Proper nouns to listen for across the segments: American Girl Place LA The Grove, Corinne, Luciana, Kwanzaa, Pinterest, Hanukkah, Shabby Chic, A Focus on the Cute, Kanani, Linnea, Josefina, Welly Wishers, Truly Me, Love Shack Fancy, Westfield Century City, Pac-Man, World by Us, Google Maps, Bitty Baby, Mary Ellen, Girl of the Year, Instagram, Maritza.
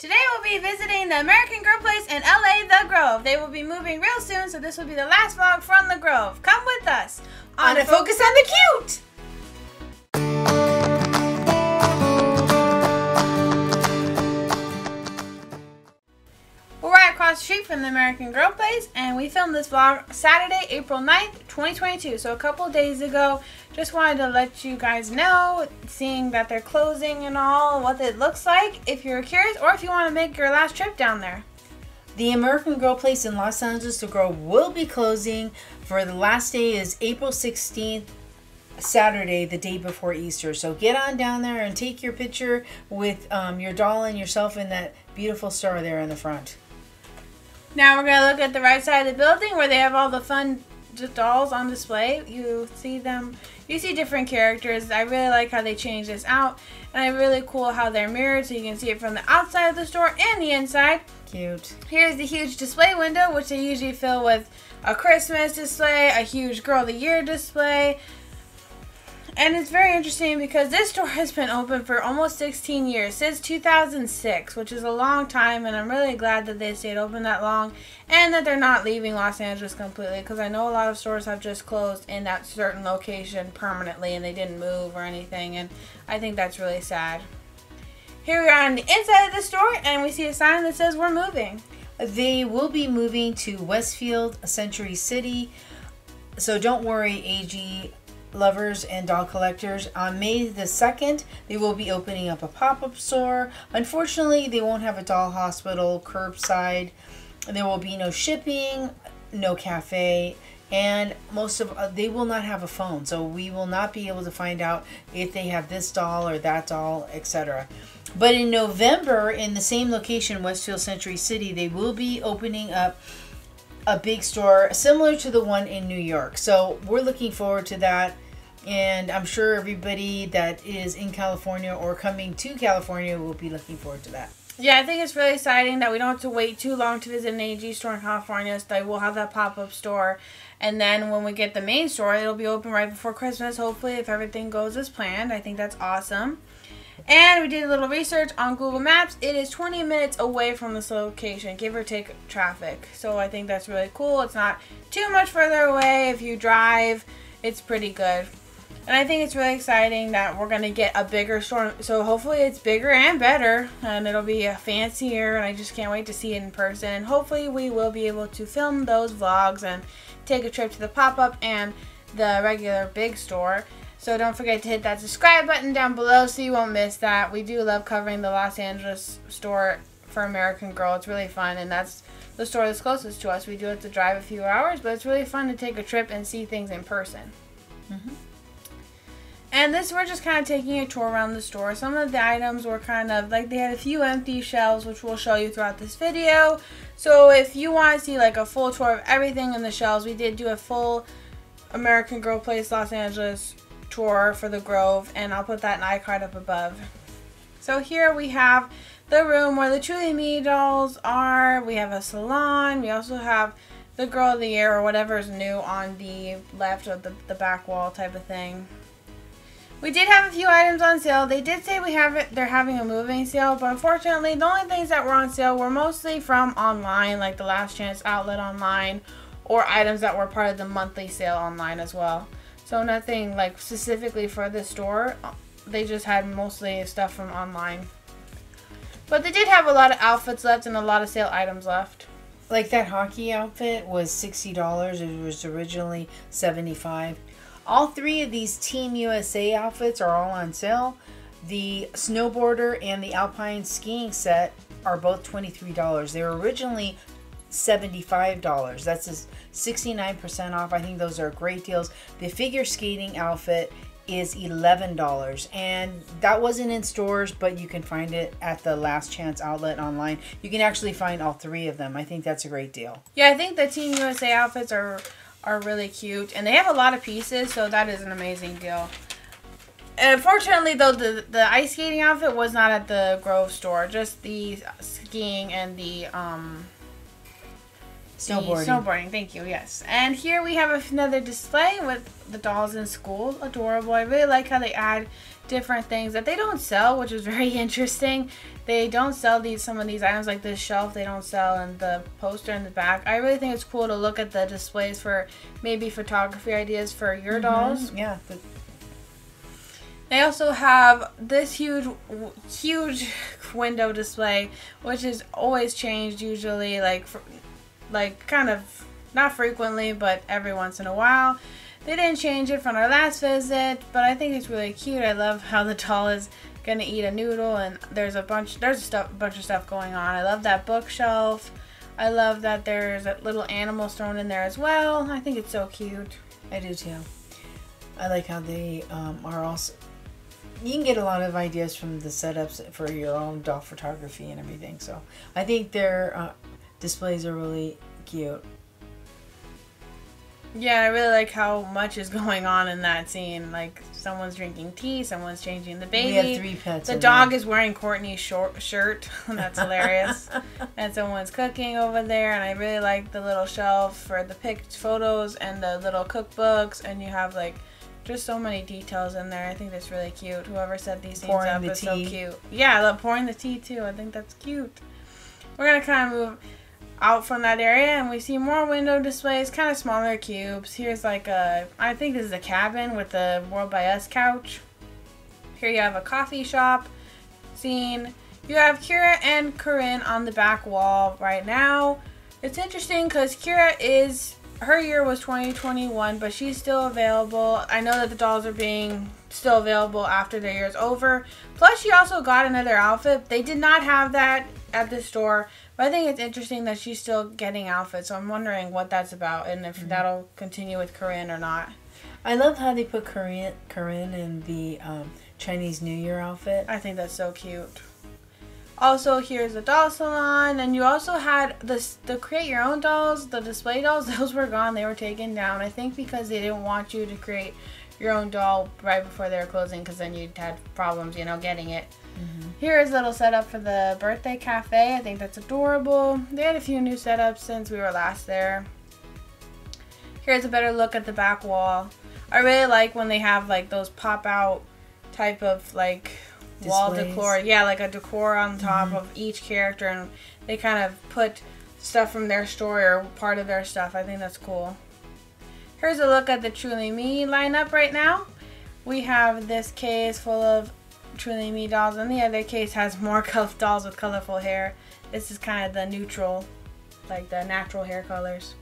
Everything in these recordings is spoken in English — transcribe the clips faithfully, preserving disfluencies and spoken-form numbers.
Today we'll be visiting the American Girl Place in L A The Grove. They will be moving real soon, so this will be the last vlog from The Grove. Come with us on A Focus on the Cute! We're right across the street from the American Girl Place, and we filmed this vlog Saturday, April ninth, twenty twenty-two, so a couple days ago. Just wanted to let you guys know, seeing that they're closing and all, what it looks like, if you're curious, or if you want to make your last trip down there. The American Girl Place in Los Angeles, The Grove, will be closing for the last day is April sixteenth, Saturday, the day before Easter. So get on down there and take your picture with um, your doll and yourself in that beautiful star there in the front. Now we're going to look at the right side of the building where they have all the fun dolls on display. You see them, you see different characters. I really like how they change this out, and it's really cool how they're mirrored so you can see it from the outside of the store and the inside. Cute. Here's the huge display window, which they usually fill with a Christmas display, a huge Girl of the Year display. And it's very interesting because this store has been open for almost sixteen years, since two thousand six, which is a long time, and I'm really glad that they stayed open that long and that they're not leaving Los Angeles completely, because I know a lot of stores have just closed in that certain location permanently and they didn't move or anything, and I think that's really sad. Here we are on the inside of the store, and we see a sign that says we're moving. They will be moving to Westfield Century City, so don't worry, A G lovers and doll collectors. On May the second, they will be opening up a pop-up store. Unfortunately, they won't have a doll hospital, curbside. There will be no shipping, no cafe, and most of uh, they will not have a phone, so we will not be able to find out if they have this doll or that doll, et cetera. But in November, in the same location, Westfield Century City, they will be opening up a big store similar to the one in New York. So we're looking forward to that, and I'm sure everybody that is in California or coming to California will be looking forward to that. Yeah, I think it's really exciting that we don't have to wait too long to visit an A G store in California. So they will have that pop-up store, and then when we get the main store, it'll be open right before Christmas, hopefully, if everything goes as planned. I think that's awesome. And we did a little research on Google Maps. It is twenty minutes away from this location, give or take traffic. So I think that's really cool. It's not too much further away. If you drive, it's pretty good. And I think it's really exciting that we're going to get a bigger store. So hopefully it's bigger and better, and it'll be fancier, and I just can't wait to see it in person. Hopefully we will be able to film those vlogs and take a trip to the pop-up and the regular big store. So don't forget to hit that subscribe button down below so you won't miss that. We do love covering the Los Angeles store for American Girl. It's really fun, and that's the store that's closest to us. We do have to drive a few hours, but it's really fun to take a trip and see things in person. Mm-hmm. And this, we're just kind of taking a tour around the store. Some of the items were kind of, like, they had a few empty shelves, which we'll show you throughout this video. So if you want to see, like, a full tour of everything in the shelves, we did do a full American Girl Place Los Angeles tour for The Grove, and I'll put that iCard up above. So here we have the room where the Truly Me dolls are. We have a salon. We also have the Girl of the Year, or whatever is new, on the left of the, the back wall type of thing. We did have a few items on sale. They did say we have it, they're having a moving sale, but unfortunately the only things that were on sale were mostly from online, like the Last Chance outlet online, or items that were part of the monthly sale online as well. So nothing like specifically for the store. They just had mostly stuff from online. But they did have a lot of outfits left and a lot of sale items left. Like that hockey outfit was sixty dollars. It was originally seventy-five dollars. All three of these Team U S A outfits are all on sale. The snowboarder and the alpine skiing set are both twenty-three dollars. They were originally seventy-five dollars. That's sixty-nine percent off. I think those are great deals. The figure skating outfit is eleven dollars, and that wasn't in stores, but you can find it at the Last Chance outlet online. You can actually find all three of them. I think that's a great deal. Yeah, I think the Team U S A outfits are are really cute, and they have a lot of pieces, so that is an amazing deal. And unfortunately though, the, the ice skating outfit was not at the Grove store, just the skiing and the um snowboarding. Snowboarding, thank you, yes. And here we have another display with the dolls in school. Adorable. I really like how they add different things that they don't sell, which is very interesting. They don't sell these, some of these items like this shelf, they don't sell, and the poster in the back. I really think it's cool to look at the displays for maybe photography ideas for your mm-hmm. dolls. Yeah. The They also have this huge, huge window display, which is always changed usually, like, for, like kind of, not frequently, but every once in a while. They didn't change it from our last visit, but I think it's really cute. I love how the doll is gonna eat a noodle, and there's a bunch, there's stuff, bunch of stuff going on. I love that bookshelf. I love that there's little animals thrown in there as well. I think it's so cute. I do too. I like how they um, are also. You can get a lot of ideas from the setups for your own doll photography and everything. So I think their uh, displays are really cute. Yeah, I really like how much is going on in that scene. Like someone's drinking tea, someone's changing the baby. We have three pets. The dog there. is wearing Courtney's short shirt. That's hilarious. And someone's cooking over there. And I really like the little shelf for the picked photos and the little cookbooks. And you have like. There's so many details in there. I think that's really cute. Whoever set these things up is so cute. Yeah, I love pouring the tea too. I think that's cute. We're going to kind of move out from that area, and we see more window displays, kind of smaller cubes. Here's like a, I think this is a cabin with the World by Us couch. Here you have a coffee shop scene. You have Kira and Corinne on the back wall right now. It's interesting because Kira is... Her year was twenty twenty-one, but she's still available. I know that the dolls are being still available after their year's over. Plus, she also got another outfit. They did not have that at the store, but I think it's interesting that she's still getting outfits. So I'm wondering what that's about and if mm-hmm. that'll continue with Corinne or not. I love how they put Corinne, Corinne in the um, Chinese New Year outfit. I think that's so cute. Also, here's the doll salon, and you also had this, the create your own dolls, the display dolls, those were gone. They were taken down, I think, because they didn't want you to create your own doll right before they were closing, because then you'd had problems, you know, getting it. Mm-hmm. Here is a little setup for the birthday cafe. I think that's adorable. They had a few new setups since we were last there. Here's a better look at the back wall. I really like when they have, like, those pop-out type of, like... Displays. Wall decor, yeah, like a decor on top mm-hmm. of each character, and they kind of put stuff from their story or part of their stuff. I think that's cool. Here's a look at the Truly Me lineup right now. We have this case full of Truly Me dolls, and the other case has more dolls with colorful hair. This is kind of the neutral, like the natural hair colors.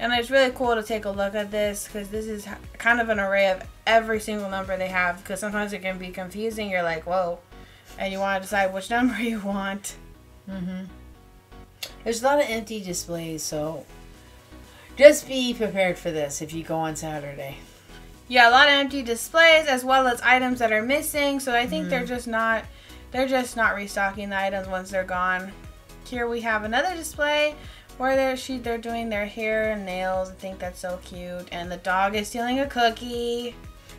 And it's really cool to take a look at this, because this is kind of an array of every single number they have, because sometimes it can be confusing. You're like, whoa, and you want to decide which number you want. Mm-hmm. There's a lot of empty displays, so just be prepared for this if you go on Saturday. Yeah, a lot of empty displays as well as items that are missing, so I think mm-hmm. they're just not, they're just not restocking the items once they're gone. Here we have another display. Where they're, she, they're doing their hair and nails. I think that's so cute. And the dog is stealing a cookie.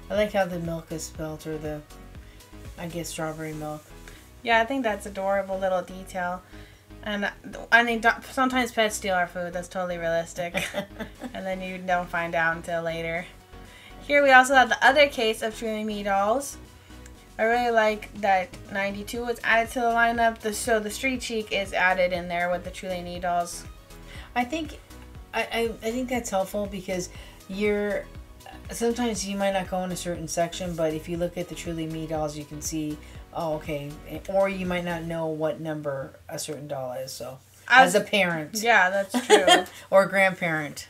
I like how the milk is spilled, or the, I guess, strawberry milk. Yeah, I think that's adorable little detail. And I mean, sometimes pets steal our food. That's totally realistic. And then you don't find out until later. Here we also have the other case of Truly Me dolls. I really like that ninety-two was added to the lineup. The, so the Street Chic is added in there with the Truly Me dolls. I think I, I, I think that's helpful, because you're sometimes you might not go in a certain section, but if you look at the Truly Me dolls, you can see, oh, okay, or you might not know what number a certain doll is, so as, as a parent. Yeah, that's true. Or a grandparent.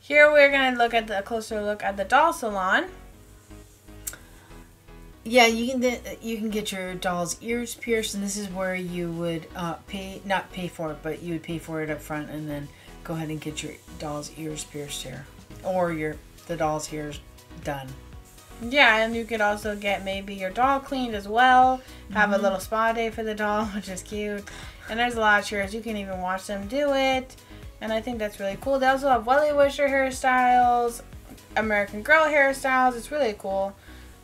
Here we're going to look at the, a closer look at the doll salon. Yeah, you can you can get your doll's ears pierced, and this is where you would uh, pay not pay for it, but you would pay for it up front, and then go ahead and get your doll's ears pierced here, or your the doll's ears done. Yeah, and you could also get maybe your doll cleaned as well. Have mm-hmm. a little spa day for the doll, which is cute. And there's a lot of chairs. You can even watch them do it, and I think that's really cool. They also have Welly Wisher hairstyles, American Girl hairstyles. It's really cool.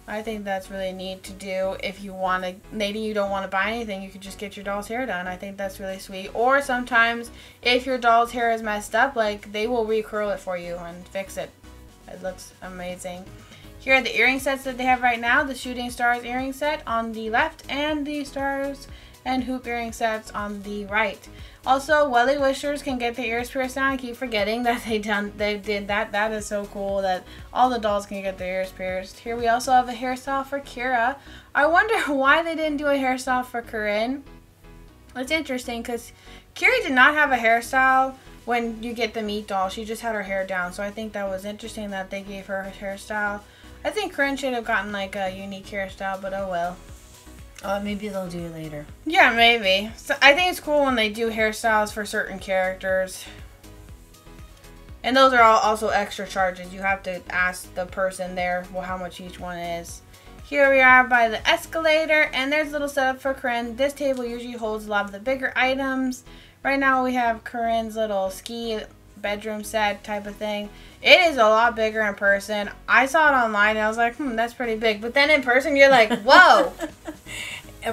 I think that's really neat to do if you want to, maybe you don't want to buy anything, you could just get your doll's hair done. I think that's really sweet. Or sometimes if your doll's hair is messed up, like, they will recurl it for you and fix it. It looks amazing. Here are the earring sets that they have right now, the Shooting Stars earring set on the left and the Stars and hoop earring sets on the right. Also, Welly Wishers can get their ears pierced now. I keep forgetting that they done they did that. That is so cool that all the dolls can get their ears pierced. Here we also have a hairstyle for Kira. I wonder why they didn't do a hairstyle for Corinne. It's interesting because Kira did not have a hairstyle when you get the meat doll. She just had her hair down. So I think that was interesting that they gave her her hairstyle. I think Corinne should have gotten like a unique hairstyle, but oh well. Oh, maybe they'll do it later. Yeah, maybe. So I think it's cool when they do hairstyles for certain characters. And those are all also extra charges. You have to ask the person there well, how much each one is. Here we are by the escalator, and there's a little setup for Corinne. This table usually holds a lot of the bigger items. Right now we have Corinne's little ski bedroom set type of thing. It is a lot bigger in person. I saw it online and I was like, hmm, that's pretty big. But then in person you're like, whoa!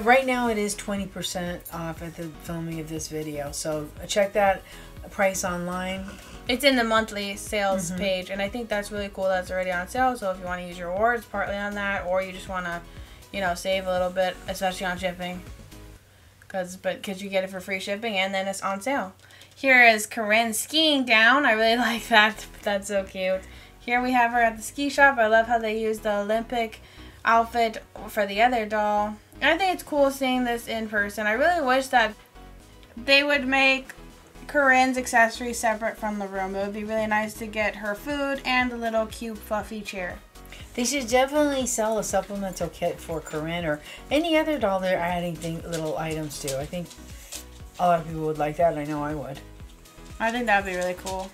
Right now it is twenty percent off at the filming of this video, so check that price online. It's in the monthly sales mm-hmm. page, and I think that's really cool that's already on sale. So if you want to use your rewards partly on that, or you just want to, you know, save a little bit, especially on shipping, because but because you get it for free shipping and then it's on sale. Here is Corinne skiing down. I really like that. That's so cute. Here we have her at the ski shop. I love how they use the Olympic outfit for the other doll. I think it's cool seeing this in person. I really wish that they would make Corinne's accessories separate from the room. It would be really nice to get her food and the little cute fluffy chair. They should definitely sell a supplemental kit for Corinne or any other doll they're adding thing, little items to. I think a lot of people would like that, and I know I would. I think that would be really cool.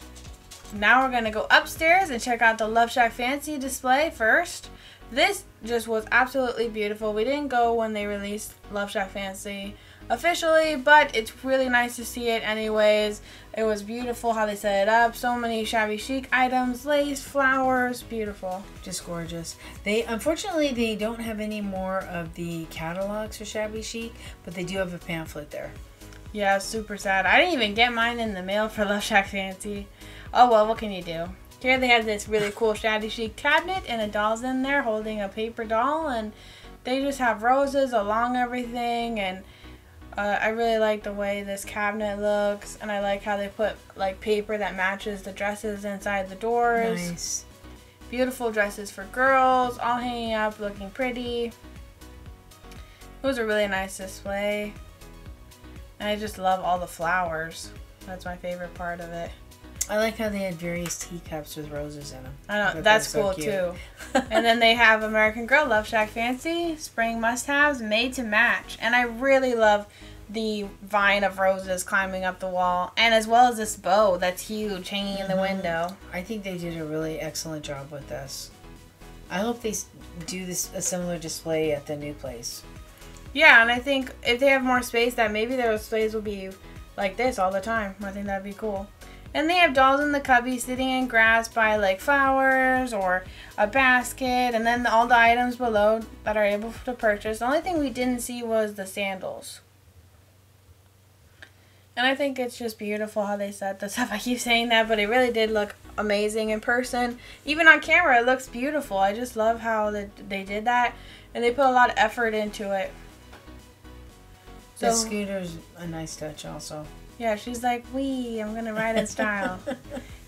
Now we're going to go upstairs and check out the Love Shack Fancy display first. This just was absolutely beautiful. We didn't go when they released Love Shack Fancy officially, but it's really nice to see it anyways. It was beautiful how they set it up. So many shabby chic items, lace, flowers, beautiful. Just gorgeous. They unfortunately they don't have any more of the catalogs for shabby chic, but they do have a pamphlet there. Yeah, super sad. I didn't even get mine in the mail for Love Shack Fancy. Oh well, what can you do? Here they have this really cool shabby chic cabinet, and a doll's in there holding a paper doll, and they just have roses along everything, and uh, I really like the way this cabinet looks, and I like how they put like paper that matches the dresses inside the doors. Nice. Beautiful dresses for girls, all hanging up, looking pretty. It was a really nice display, and I just love all the flowers. That's my favorite part of it. I like how they had various teacups with roses in them. I know, I that's so cool cute. Too. And then they have American Girl Love Shack Fancy, spring must-haves made to match. And I really love the vine of roses climbing up the wall, and as well as this bow that's huge hanging mm-hmm. in the window. I think they did a really excellent job with this. I hope they do this a similar display at the new place. Yeah, and I think if they have more space, that maybe their displays will be like this all the time. I think that'd be cool. And they have dolls in the cubby sitting in grass by like flowers or a basket, and then all the items below that are able to purchase. The only thing we didn't see was the sandals. And I think it's just beautiful how they set this up. I keep saying that, but it really did look amazing in person. Even on camera, it looks beautiful. I just love how they did that, and they put a lot of effort into it. So, the scooter's a nice touch also. Yeah, she's like, wee, I'm going to ride in style.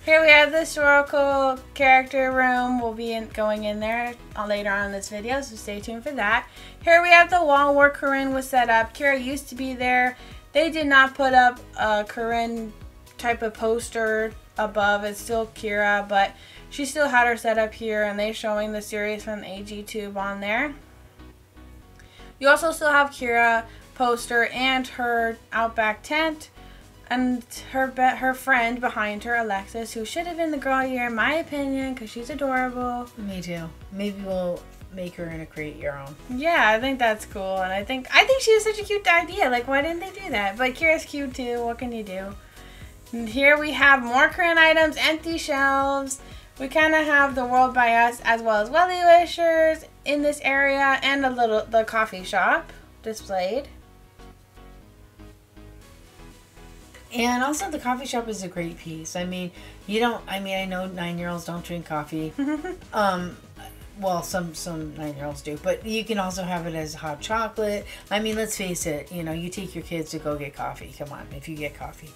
Here we have the historical character room. We'll be in, going in there later on in this video, so stay tuned for that. Here we have the wall where Corinne was set up. Kira used to be there. They did not put up a Corinne type of poster above. It's still Kira, but she still had her set up here, and they're showing the series from the A G Tube on there. You also still have Kira poster and her Outback tent. And her be her friend behind her, Alexis, who should have been the girl of the year, in my opinion, because she's adorable. Me too. Maybe we'll make her and create your own. Yeah, I think that's cool, and I think I think she has such a cute idea. Like, why didn't they do that? But Kira's cute too. What can you do? And here we have more current items, empty shelves. We kind of have the World by Us as well as Welly Wishers in this area, and a little the coffee shop displayed. And also the coffee shop is a great piece. I mean, you don't, I mean, I know nine-year-olds don't drink coffee. um, well, some some nine-year-olds do, but you can also have it as hot chocolate. I mean, let's face it, you know, you take your kids to go get coffee. Come on, if you get coffee.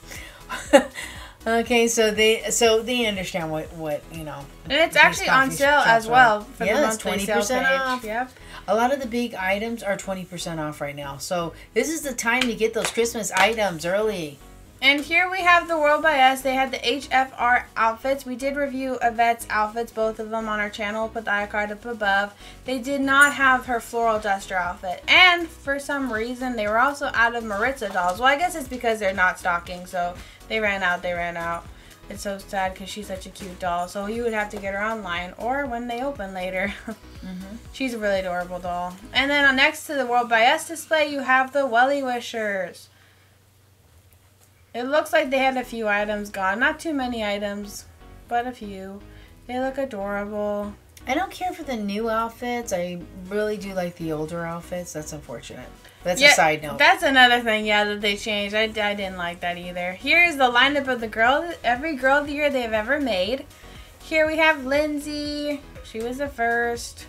Okay, so they so they understand what what you know. And it's actually on sale as well. For yeah, it's twenty percent off. Yep. A lot of the big items are twenty percent off right now. So this is the time to get those Christmas items early. And here we have the World by Us. They had the H F R outfits. We did review Yvette's outfits, both of them on our channel. We'll put the iCard up above. They did not have her floral duster outfit. And for some reason, they were also out of Maritza dolls. Well, I guess it's because they're not stocking, so they ran out, they ran out. It's so sad because she's such a cute doll. So you would have to get her online or when they open later. Mm-hmm. She's a really adorable doll. And then on next to the World by Us display, you have the Welly Wishers. It looks like they had a few items gone. Not too many items, but a few. They look adorable. I don't care for the new outfits. I really do like the older outfits. That's unfortunate. That's yeah, a side note. That's another thing, yeah, that they changed. I, I didn't like that either. Here is the lineup of the girl, every girl of the year they've ever made. Here we have Lindsay. She was the first.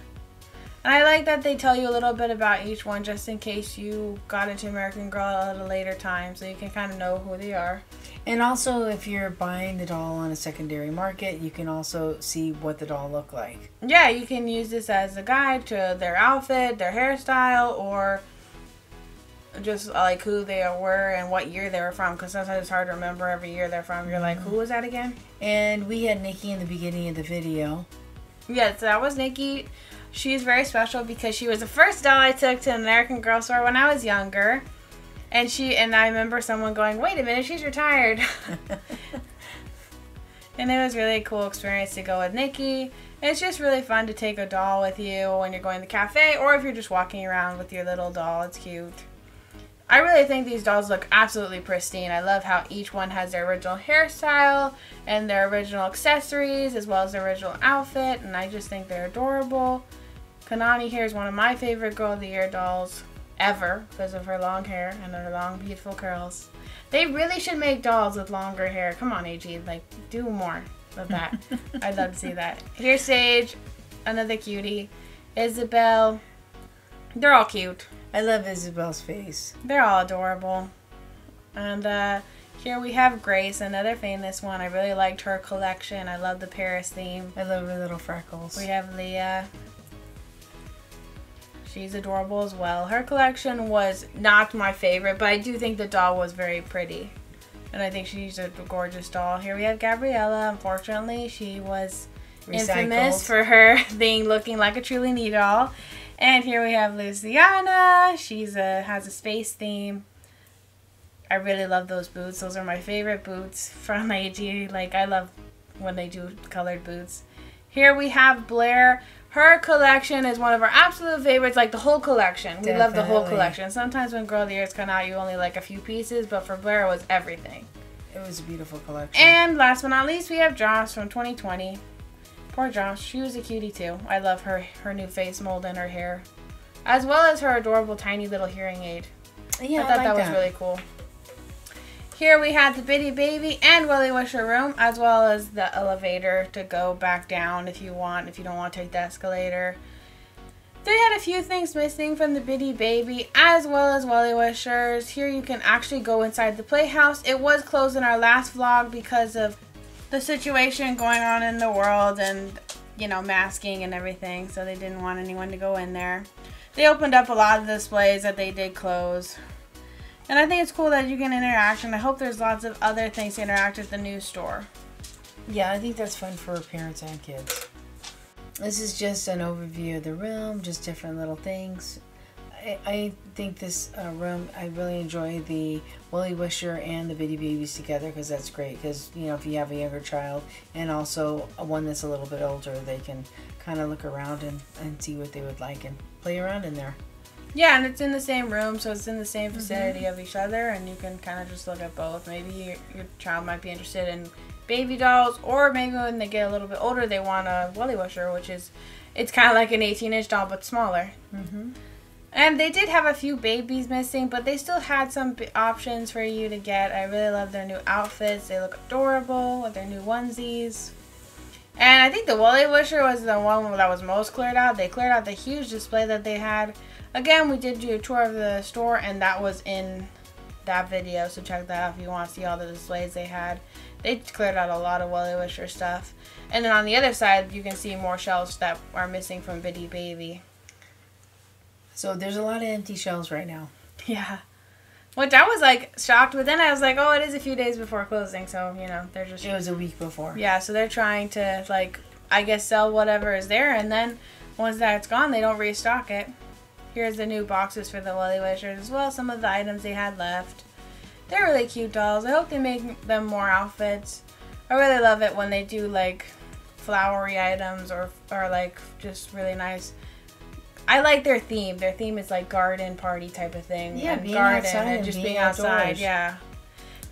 And I like that they tell you a little bit about each one just in case you got into American Girl at a later time, so you can kind of know who they are. And also, if you're buying the doll on a secondary market, you can also see what the doll looked like. Yeah, you can use this as a guide to their outfit, their hairstyle, or just like who they were and what year they were from, because sometimes it's hard to remember every year they're from. You're like, who was that again? And we had Nikki in the beginning of the video. Yes, that was Nikki. She's very special because she was the first doll I took to an American Girl store when I was younger. And she and I remember someone going, wait a minute, she's retired. And it was really a cool experience to go with Nikki. It's just really fun to take a doll with you when you're going to the cafe or if you're just walking around with your little doll. It's cute. I really think these dolls look absolutely pristine. I love how each one has their original hairstyle and their original accessories as well as their original outfit, and I just think they're adorable. Kanani here is one of my favorite Girl of the Year dolls ever because of her long hair and her long, beautiful curls. They really should make dolls with longer hair. Come on, A G, like, do more of that. I'd love to see that. Here's Sage, another cutie. Isabel. They're all cute. I love Isabel's face. They're all adorable. And uh, here we have Grace, another famous one. I really liked her collection. I love the Paris theme. I love her little freckles. We have Leah. She's adorable as well. Her collection was not my favorite, but I do think the doll was very pretty. And I think she's a gorgeous doll. Here we have Gabriella. Unfortunately, she was recycled. Infamous for her thing looking like a Truly Me doll. And here we have Luciana. She's a has a space theme. I really love those boots. Those are my favorite boots from A G. Like, I love when they do colored boots. Here we have Blair. Her collection is one of our absolute favorites. Like, the whole collection. Definitely. We love the whole collection. Sometimes when Girl of the Year's come out, you only like a few pieces. But for Blair, it was everything. It was a beautiful collection. And last but not least, we have Joss from twenty twenty. Poor Josh. She was a cutie too. I love her her new face mold and her hair, as well as her adorable tiny little hearing aid. Yeah, I thought I like that, that was really cool. Here we had the Bitty Baby and Welly Wisher room, as well as the elevator to go back down if you want. If you don't want to take the escalator, they had a few things missing from the Bitty Baby as well as Welly Wishers. Here you can actually go inside the playhouse. It was closed in our last vlog because of the situation going on in the world and, you know, masking and everything, so they didn't want anyone to go in there. They opened up a lot of displays that they did close. And I think it's cool that you can interact, and I hope there's lots of other things to interact at the new store. Yeah, I think that's fun for parents and kids. This is just an overview of the room, just different little things. I, I think this uh, room, I really enjoy the Welly Wisher and the Bitty Babies together because that's great. Because, you know, if you have a younger child and also one that's a little bit older, they can kind of look around and, and see what they would like and play around in there. Yeah, and it's in the same room, so it's in the same vicinity mm-hmm. of each other, and you can kind of just look at both. Maybe your, your child might be interested in baby dolls, or maybe when they get a little bit older, they want a Welly Wisher, which is, it's kind of like an eighteen inch doll, but smaller. Mm-hmm. And they did have a few babies missing, but they still had some b options for you to get. I really love their new outfits. They look adorable with their new onesies. And I think the Welly Wisher was the one that was most cleared out. They cleared out the huge display that they had. Again, we did do a tour of the store, and that was in that video, so check that out if you want to see all the displays they had. They cleared out a lot of Welly Wisher stuff. And then on the other side, you can see more shelves that are missing from Bitty Baby. So there's a lot of empty shelves right now. Yeah. Which I was like shocked, but then I was like, oh, it is a few days before closing, so you know, they're just. It was a week before. Yeah, so they're trying to, like, I guess sell whatever is there, and then once that's gone, they don't restock it. Here's the new boxes for the Welly Wishers as well. Some of the items they had left. They're really cute dolls. I hope they make them more outfits. I really love it when they do like flowery items or or like just really nice. I like their theme. Their theme is like garden party type of thing. Yeah, and being garden outside and just being, being outside. Yeah.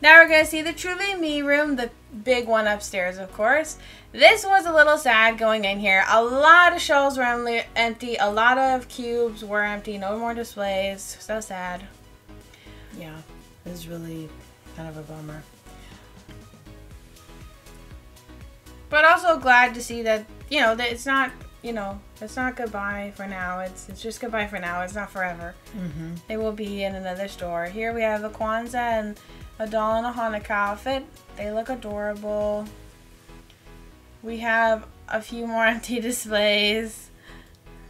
Now we're gonna see the Truly Me room, the big one upstairs, of course. This was a little sad going in here. A lot of shelves were empty. A lot of cubes were empty. No more displays. So sad. Yeah, this is really kind of a bummer. But also glad to see that, you know, that it's not, you know, it's not goodbye for now. It's it's just goodbye for now. It's not forever. Mm-hmm. They will be in another store. Here we have a Kwanzaa and a doll in a Hanukkah outfit. They look adorable. We have a few more empty displays.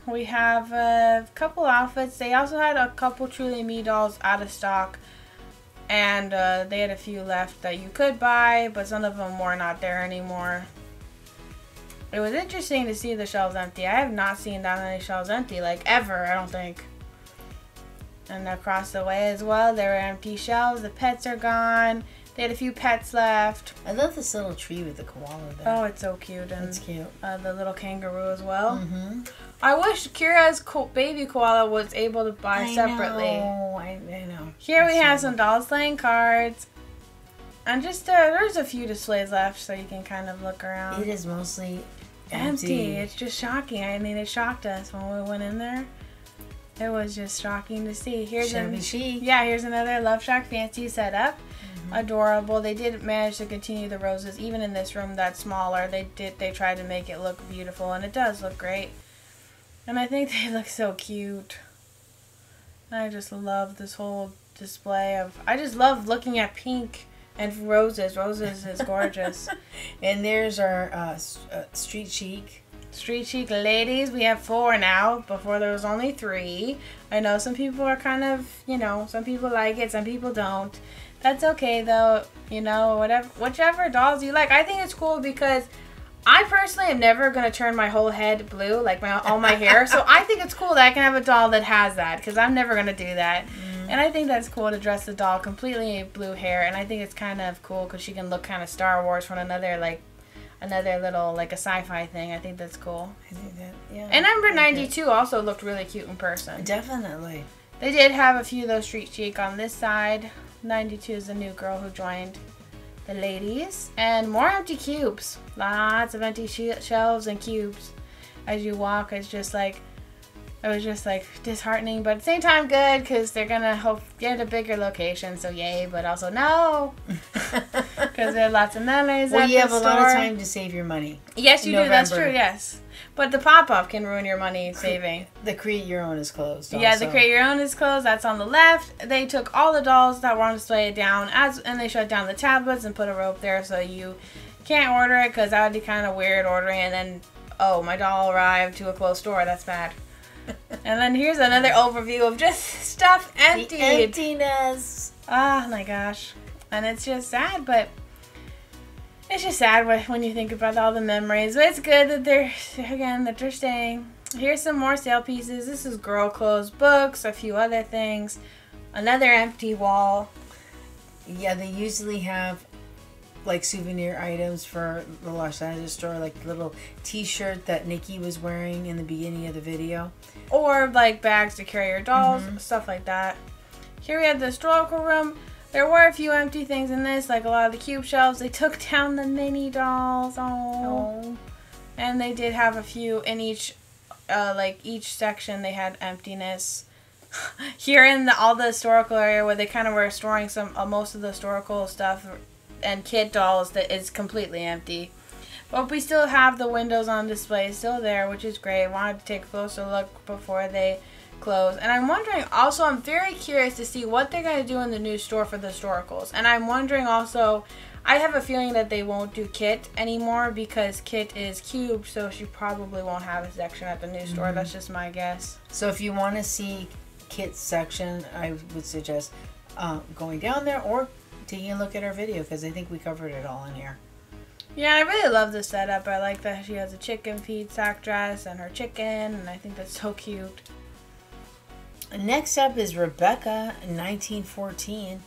We have a couple outfits. They also had a couple Truly Me dolls out of stock. And uh, they had a few left that you could buy, but some of them were not there anymore. It was interesting to see the shelves empty. I have not seen that many shelves empty, like ever, I don't think. And across the way as well, there were empty shelves. The pets are gone. They had a few pets left. I love this little tree with the koala there. Oh, it's so cute. And it's cute. Uh, the little kangaroo as well. Mm-hmm. I wish Kira's ko baby koala was able to buy I separately. Oh, I, I know. Here I we have that. Some dolls playing cards. And just, uh, there's a few displays left so you can kind of look around. It is mostly empty. empty. It's just shocking. I mean, it shocked us when we went in there. It was just shocking to see. Here's an, she. Yeah, here's another Love Shack Fancy setup. Mm-hmm. Adorable. They did manage to continue the roses, even in this room that's smaller. They did. They tried to make it look beautiful, and it does look great. And I think they look so cute. I just love this whole display of. I just love looking at pink and roses. Roses is gorgeous. And there's our uh, street chic. Street chic ladies, we have four now. Before there was only three. I know some people are kind of, you know, some people like it, some people don't. That's okay though, you know, whatever, whichever dolls you like. I think it's cool because I personally am never gonna turn my whole head blue, like my all my hair. So I think it's cool that I can have a doll that has that, because I'm never gonna do that. Mm-hmm. And I think that's cool to dress the doll completely in blue hair. And I think it's kind of cool because she can look kind of Star Wars from another like. Another little, like a sci-fi thing. I think that's cool. I think that, yeah. And number ninety-two also looked really cute in person. Definitely. They did have a few of those street chic on this side. ninety-two is the new girl who joined the ladies. And more empty cubes. Lots of empty she shelves and cubes. As you walk, it's just like, it was just like disheartening. But at the same time, good, because they're going to hope get a bigger location. So yay, but also no. Because there are lots of melons. Well, at you have a store. Lot of time to save your money. Yes, you November. Do. That's true. Yes, but the pop-up can ruin your money saving. The create your own is closed. Also. Yeah, the create your own is closed. That's on the left. They took all the dolls that were on display down, as and they shut down the tablets and put a rope there so you can't order it, because that would be kind of weird ordering and then oh my doll arrived to a closed store. That's bad. And then here's another overview of just stuff empty. Emptiness. Oh my gosh, and it's just sad, but. It's just sad when you think about all the memories, but it's good that they're, again, that they're staying. Here's some more sale pieces. This is girl clothes, books, a few other things. Another empty wall. Yeah, they usually have, like, souvenir items for the Los Angeles store, like the little t-shirt that Nikki was wearing in the beginning of the video. Or, like, bags to carry your dolls, mm-hmm. stuff like that. Here we have the historical room. There were a few empty things in this, like a lot of the cube shelves. They took down the mini dolls. Oh. And they did have a few in each, uh, like each section they had emptiness. Here in the, all the historical area where they kind of were storing some, uh, most of the historical stuff and kid dolls that is completely empty. But we still have the windows on display still there, which is great. I wanted to take a closer look before they close. And I'm wondering also, I'm very curious to see what they're going to do in the new store for the historicals. And I'm wondering also, I have a feeling that they won't do Kit anymore because Kit is cubed, so she probably won't have a section at the new store. Mm-hmm. That's just my guess. So if you want to see Kit's section, I would suggest uh, going down there or taking a look at our video, because I think we covered it all in here. Yeah, I really love the setup. I like that she has a chicken feed sack dress and her chicken, and I think that's so cute. Next up is Rebecca, nineteen fourteen.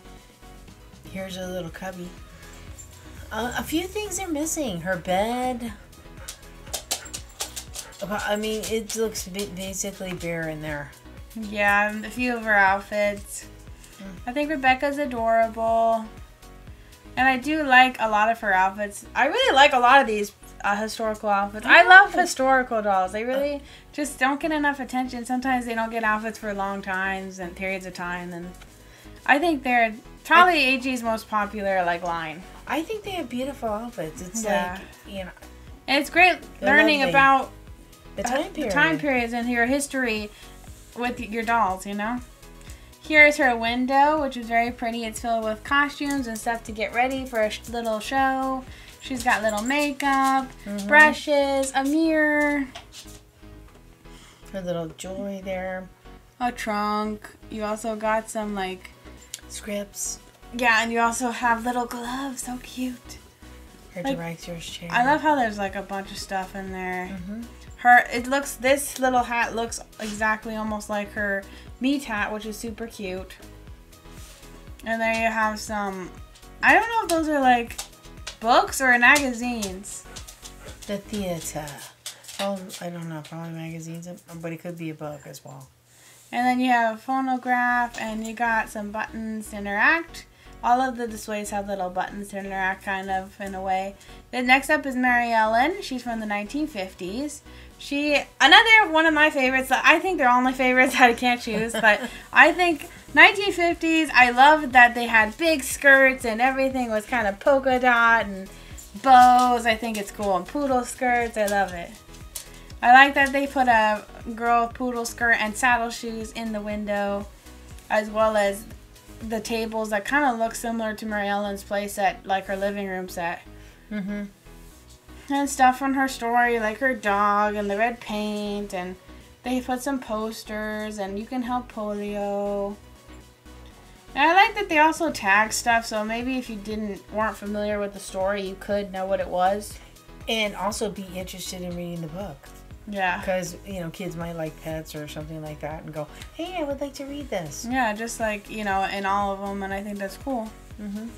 Here's her little cubby. Uh, a few things are missing. Her bed. I mean, it looks basically bare in there. Yeah, a few of her outfits. Mm. I think Rebecca's adorable. And I do like a lot of her outfits. I really like a lot of these uh, historical outfits. I love historical dolls. They really just don't get enough attention. Sometimes they don't get outfits for long times and periods of time. And I think they're probably A G's most popular like line. I think they have beautiful outfits. It's yeah. like, you know. And it's great learning lovely. about the time, period. the time periods and your history with your dolls, you know. Here is her window, which is very pretty. It's filled with costumes and stuff to get ready for a little show. She's got little makeup, mm-hmm. brushes, a mirror. Her little jewelry there. A trunk. You also got some like... scripts. Yeah, and you also have little gloves. So cute. Her like, director's chair. I love how there's like a bunch of stuff in there. Mm-hmm. Her, it looks, this little hat looks exactly almost like her meat hat, which is super cute. And there you have some, I don't know if those are like books or magazines. The theater. Oh, I don't know, probably magazines, but it could be a book as well. And then you have a phonograph, and you got some buttons to interact. All of the displays have little buttons to interact, kind of, in a way. Then next up is Mary Ellen. She's from the nineteen fifties. She, another one of my favorites. I think they're all my favorites that I can't choose, but I think nineteen fifties, I loved that they had big skirts and everything was kind of polka dot and bows. I think it's cool. And poodle skirts, I love it. I like that they put a girl poodle skirt and saddle shoes in the window, as well as the tables that kind of look similar to Mary Ellen's play set, like her living room set. Mm-hmm. And stuff on her story, like her dog and the red paint, and they put some posters, and you can help polio. And I like that they also tag stuff, so maybe if you didn't weren't familiar with the story, you could know what it was. And also be interested in reading the book. Yeah. Because, you know, kids might like pets or something like that and go, hey, I would like to read this. Yeah, just like, you know, in all of them, and I think that's cool. Mm-hmm.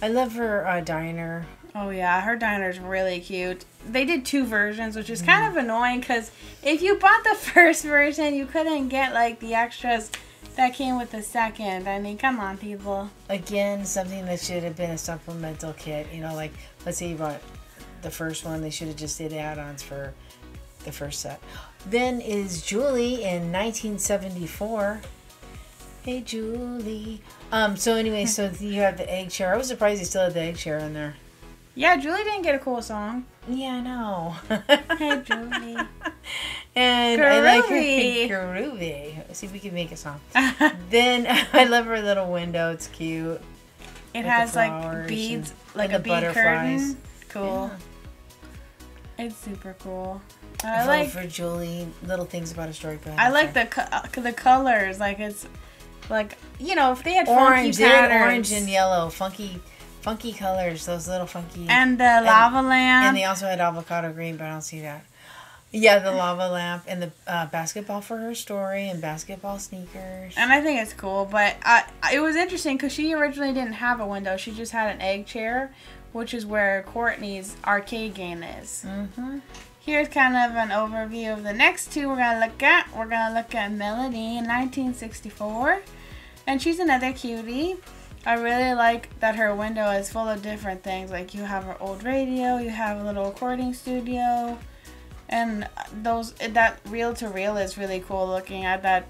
I love her uh, diner. Oh, yeah, her diner's really cute. They did two versions, which is mm-hmm. kind of annoying because if you bought the first version, you couldn't get, like, the extras that came with the second. I mean, come on, people. Again, something that should have been a supplemental kit. You know, like, let's say you bought the first one, they should have just did add-ons for the first set. Then is Julie in nineteen seventy-four. Hey, Julie. Um. So anyway, so you have the egg chair. I was surprised you still had the egg chair in there. Yeah, Julie didn't get a cool song. Yeah, I know. Hey, Julie. And groovy. I like her. Groovy. See if we can make a song. Then I love her little window. It's cute. It With has like beads, and, like and a bead curtain. Cool. Yeah. It's super cool. I, I like for Julie little things about a story. I like the co the colors. Like it's like, you know, if they had orange, funky patterns, orange and yellow, funky, funky colors. Those little funky and the lava and, lamp. And they also had avocado green, but I don't see that. Yeah, the lava lamp and the uh, basketball for her story and basketball sneakers. And I think it's cool, but uh, it was interesting because she originally didn't have a window. She just had an egg chair, which is where Courtney's arcade game is. Mm-hmm. Here's kind of an overview of the next two we're going to look at. We're going to look at Melody in nineteen sixty-four. And she's another cutie. I really like that her window is full of different things. Like you have her old radio, you have a little recording studio. And those that reel-to-reel is really cool looking. I bet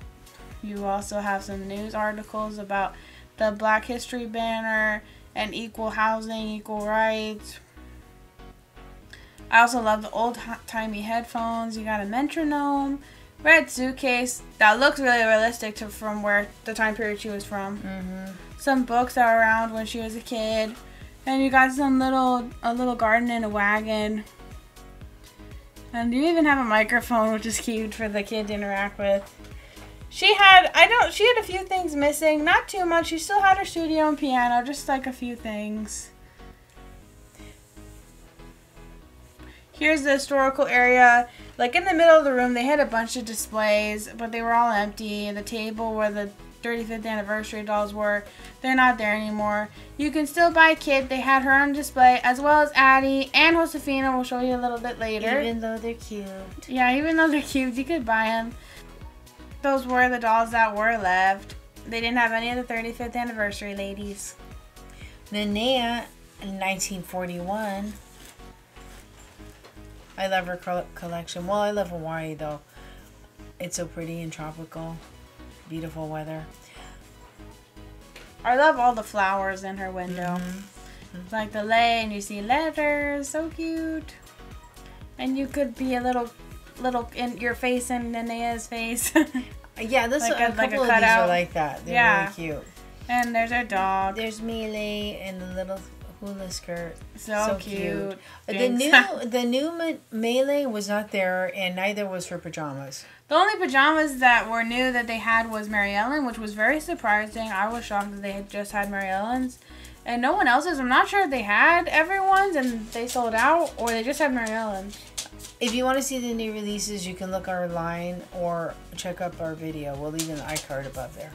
you also have some news articles about the Black History Banner and equal housing, equal rights. I also love the old-timey headphones. You got a metronome, red suitcase that looks really realistic to from where the time period she was from. Mm-hmm. Some books that were around when she was a kid, and you got some little a little garden in a wagon. And you even have a microphone, which is cute for the kid to interact with. She had, I don't, she had a few things missing. Not too much. She still had her studio and piano, just like a few things. Here's the historical area. Like in the middle of the room, they had a bunch of displays, but they were all empty. The table where the thirty-fifth anniversary dolls were, they're not there anymore. You can still buy Kit. They had her on display, as well as Addie and Josefina. We'll show you a little bit later. Even though they're cute. Yeah, even though they're cute, you could buy them. Those were the dolls that were left. They didn't have any of the thirty-fifth anniversary ladies. Linnea in nineteen forty-one. I love her collection. Well, I love Hawaii though. It's so pretty and tropical. Beautiful weather. I love all the flowers in her window. Mm-hmm. It's like the lay, and you see letters. So cute. And you could be a little, little in your face and Linnea's face. Yeah, this like a, a couple like a of these are like that. They're yeah. really cute. And there's our dog. There's Melee and the little hula skirt. So, so cute. cute. The new the new me Melee was not there, and neither was her pajamas. The only pajamas that were new that they had was Mary Ellen, which was very surprising. I was shocked that they had just had Mary Ellen's and no one else's. I'm not sure if they had everyone's and they sold out, or they just had Mary Ellen's. If you want to see the new releases, you can look online or check up our video. We'll leave an iCard above there.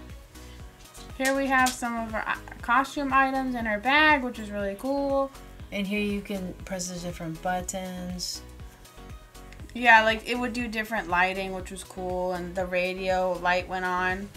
Here we have some of her costume items in her bag, which is really cool. And here you can press the different buttons. Yeah, like it would do different lighting, which was cool, and the radio light went on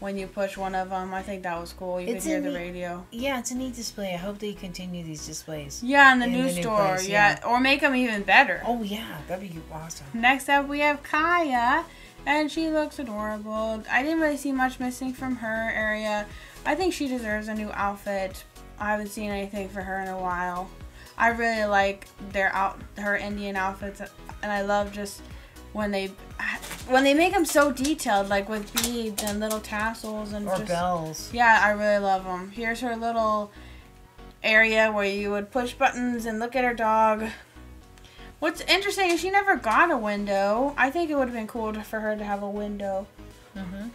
when you push one of them. I think that was cool. You could hear the radio. Yeah, it's a neat display. I hope they continue these displays. Yeah, in the new store. Yeah, or make them even better. Oh yeah, that'd be awesome. Next up, we have Kaya, and she looks adorable. I didn't really see much missing from her area. I think she deserves a new outfit. I haven't seen anything for her in a while. I really like their out her Indian outfits, and I love just when they when they make them so detailed, like with beads and little tassels and or just, bells. Yeah, I really love them. Here's her little area where you would push buttons and look at her dog. What's interesting is she never got a window. I think it would have been cool to, for her to have a window. Mm-hmm.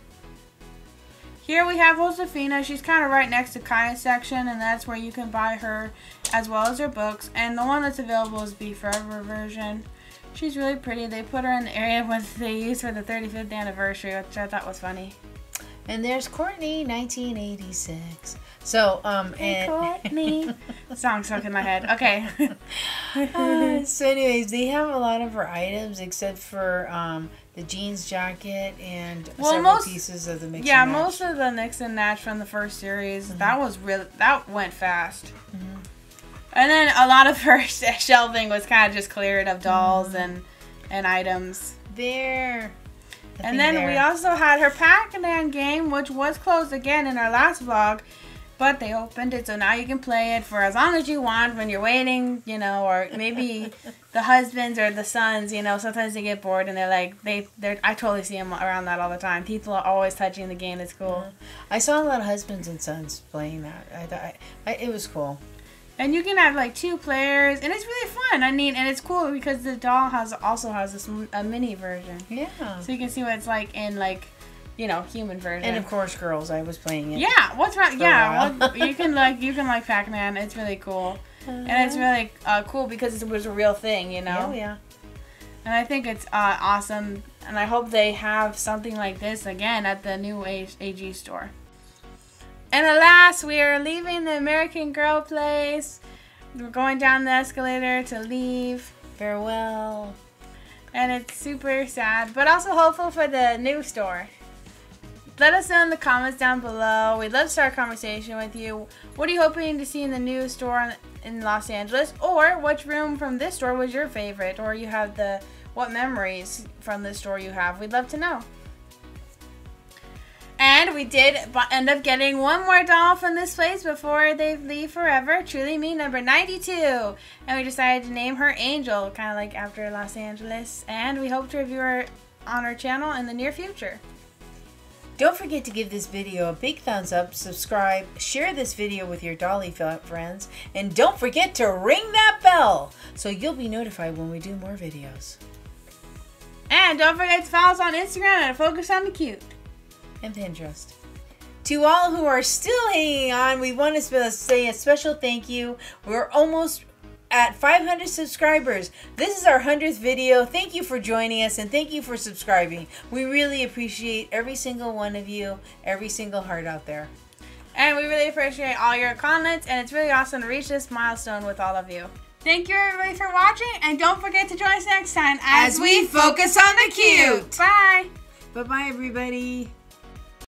Here we have Josefina. She's kind of right next to Kaya's section, and that's where you can buy her as well as her books. And the one that's available is Be Forever version. She's really pretty. They put her in the area with they used for the thirty-fifth anniversary, which I thought was funny. And there's Courtney, nineteen eighty-six. So, um, hey, and Courtney. The song stuck in my head. Okay. uh, so, anyways, they have a lot of her items except for um, the jeans jacket and well, several most, pieces of the mix. Yeah, and match. most of the mix and match from the first series. Mm-hmm. That was really that went fast. Mm-hmm. And then a lot of her shelving was kind of just cleared of dolls mm-hmm. and and items. There. I and then there. we also had her Pac-Man game, which was closed again in our last vlog, but they opened it, so now you can play it for as long as you want when you're waiting, you know, or maybe the husbands or the sons, you know, sometimes they get bored and they're like, they, they're, I totally see them around that all the time. People are always touching the game. It's cool. Yeah. I saw a lot of husbands and sons playing that. I thought I, I, it was cool. And you can have like two players, and it's really fun. I mean, and it's cool because the doll has also has this a mini version. Yeah. So you can see what it's like in like, you know, human version. And of course, girls. I was playing it. Yeah. What's wrong? Yeah. What, you can like you can like Pac-Man. It's really cool, uh, and it's really uh, cool because it was a real thing, you know. Yeah. yeah. And I think it's uh, awesome, and I hope they have something like this again at the new A G store. And alas, we are leaving the American Girl Place. We're going down the escalator to leave. Farewell. And it's super sad, but also hopeful for the new store. Let us know in the comments down below. We'd love to start a conversation with you. What are you hoping to see in the new store in Los Angeles? Or which room from this store was your favorite? Or you have the, what memories from this store you have? We'd love to know. And we did end up getting one more doll from this place before they leave forever. Truly Me number ninety-two. And we decided to name her Angel, kind of like after Los Angeles. And we hope to review her on our channel in the near future. Don't forget to give this video a big thumbs up, subscribe, share this video with your dolly friends, and don't forget to ring that bell so you'll be notified when we do more videos. And don't forget to follow us on Instagram at A Focus on the Cute. And Pinterest. To all who are still hanging on, we want to say a special thank you. We're almost at five hundred subscribers. This is our hundredth video. Thank you for joining us and thank you for subscribing. We really appreciate every single one of you, every single heart out there. And we really appreciate all your comments, and it's really awesome to reach this milestone with all of you. Thank you everybody for watching, and don't forget to join us next time as, as we focus on the cute. Bye. Bye-bye everybody.